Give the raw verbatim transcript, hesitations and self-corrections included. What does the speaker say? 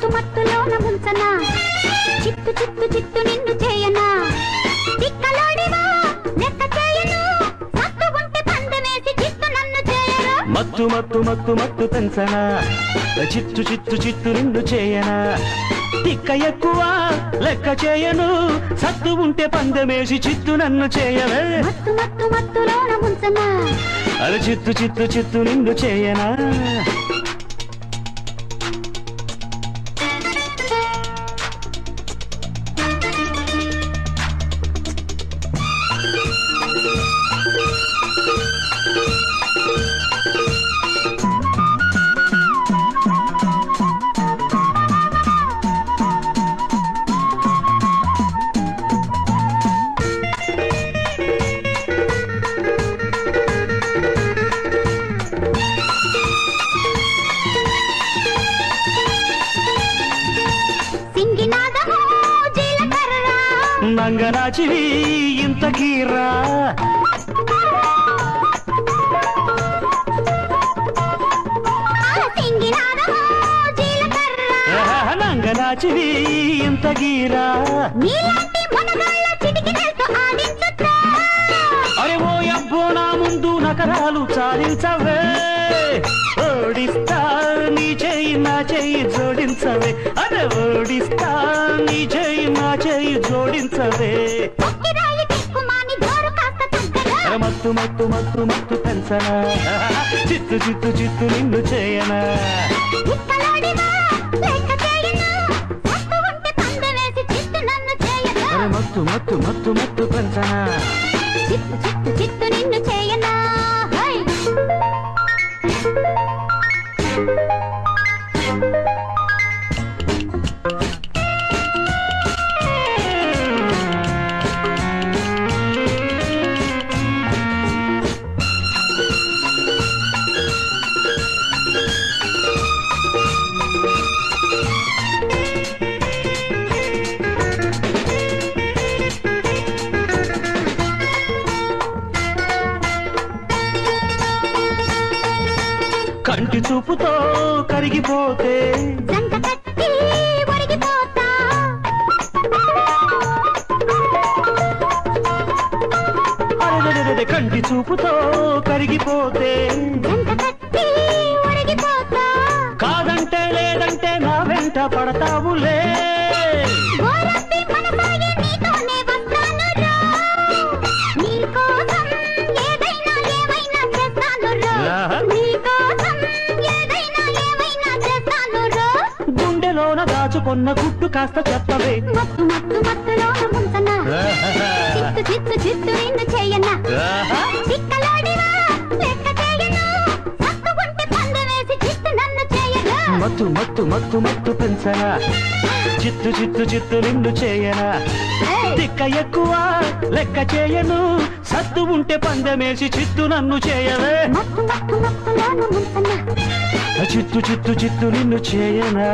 మత్తు మత్తులోన ముంచనా చిత్తు చిత్తు చిత్తు నిన్ను చేయనా దిక్కలోడివా లెక్క చేయను మత్తు ఉంటే పందమేసి చిత్తు నన్ను చేయరు మత్తు మత్తు మత్తు మత్తు పెంచనా చిత్తు చిత్తు చిత్తు నిన్ను చేయనా దిక్క ఎక్కువ లెక్క చేయను సత్తు ఉంటే పందమేసి చిత్తు నన్ను చేయవే మత్తు మత్తు మత్తులోన ముంచనా అలా చిత్తు చిత్తు చిత్తు నిన్ను చేయనా నంగనాచివి ఇంత కీరా నంగనాచివి ఇంత గీరా అరే ఓ అబ్బో నా ముందు నకరాలు చాలించవే ఓడిస్తా నీ చేయి నా చేయి జోడించవే అరే ఓడిస్తా నీ చేయి నా చేయి జోడించవే మత్తు మత్తు మత్తు మత్తు పెంచనా చిత్తు చిత్తు చిత్తు నిన్ను చేయనా మత్తు మత్తు మత్తు మత్తు పెంచనా చిత్తు చిత్తు చిత్తు నిన్ను చేయనా కంటి చూపుతో కరిగిపోతే కంటి చూపుతో కరిగిపోతే కాదంటే లేదంటే నా వెంట పడతావులే దాచుకున్న గుట్టు కాస్త చెప్పవే మత్తు మత్తు మత్తులోన ముంచనా చిత్తు చిత్తు చిత్తు నిన్ను చేయనా దిక్కలోడివా లెక్క చేయను మత్తు ఉంటే పందమేసి చిత్తు నన్ను చేయనా మత్తు మత్తు మత్తు మత్తు పెంచనా చిత్తు చిత్తు చిత్తు నిన్ను చేయనా దిక్క ఎక్కువ లెక్క చేయను సత్తు ఉంటే పందమేసి చిత్తు నన్ను చేయవే మత్తు మత్తు మత్తులోన ముంచనా చిత్తు చిత్తు చిత్తు నిన్ను చేయనా.